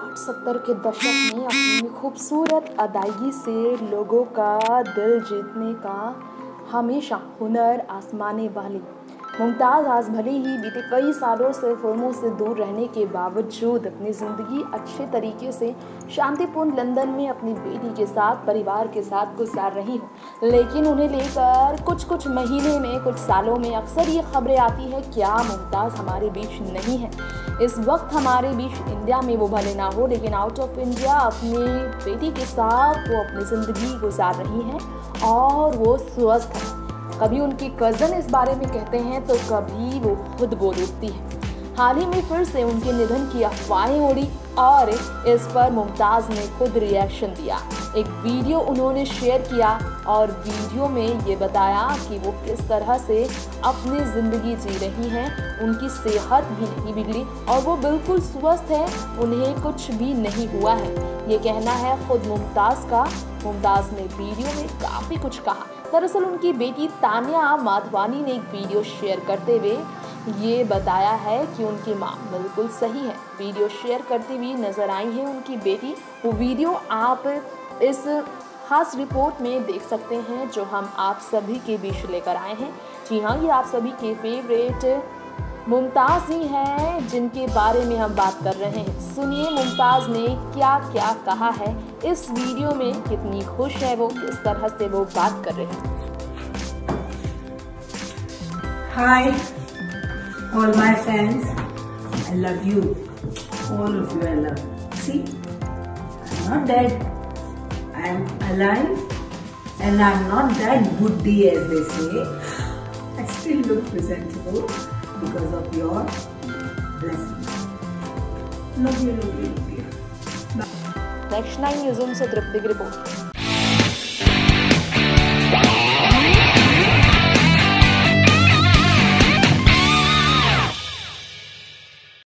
60-70 के दशक में अपनी खूबसूरत अदायगी से लोगों का दिल जीतने का हमेशा हुनर आजमाने वाली मुमताज़ आज भले ही बीते कई सालों से फिल्मों से दूर रहने के बावजूद अपनी ज़िंदगी अच्छे तरीके से शांतिपूर्ण लंदन में अपनी बेटी के साथ परिवार के साथ गुजार रही हो, लेकिन उन्हें लेकर कुछ महीने में कुछ सालों में अक्सर ये खबरें आती हैं, क्या मुमताज़ हमारे बीच नहीं है। इस वक्त हमारे बीच इंडिया में वो भले ना हो, लेकिन आउट ऑफ इंडिया अपनी बेटी के साथ वो अपनी ज़िंदगी गुजार रही हैं और वो स्वस्थ है। कभी उनकी कज़न इस बारे में कहते हैं तो कभी वो खुद बोल उठती है। हाल ही में फिर से उनके निधन की अफवाहें उड़ी और इस पर मुमताज़ ने खुद रिएक्शन दिया। एक वीडियो उन्होंने शेयर किया और वीडियो में ये बताया कि वो किस तरह से अपनी ज़िंदगी जी रही हैं, उनकी सेहत भी नहीं बिगड़ी और वो बिल्कुल स्वस्थ है, उन्हें कुछ भी नहीं हुआ है। ये कहना है ख़ुद मुमताज़ का। मुमताज़ ने वीडियो में काफ़ी कुछ कहा। दरअसल उनकी बेटी तान्या माधवानी ने एक वीडियो शेयर करते हुए ये बताया है कि उनकी माँ बिल्कुल सही है। वीडियो शेयर करती हुई नज़र आई है उनकी बेटी। वो वीडियो आप इस खास रिपोर्ट में देख सकते हैं जो हम आप सभी के बीच लेकर आए हैं। जी हाँ, ये आप सभी के फेवरेट मुमताज़ ही हैं जिनके बारे में हम बात कर रहे हैं। सुनिए मुमताज़ ने क्या क्या कहा है इस वीडियो में, कितनी खुश है वो, किस तरह से वो बात कर रहे हैं। Hi all my friends, I love you all of you. I love, see I am not dead, I am alive and I am not that बुड्ढी as they say. I still look presentable because of your blessing. Love you. Next 9 Newsroom से तृप्ति की report.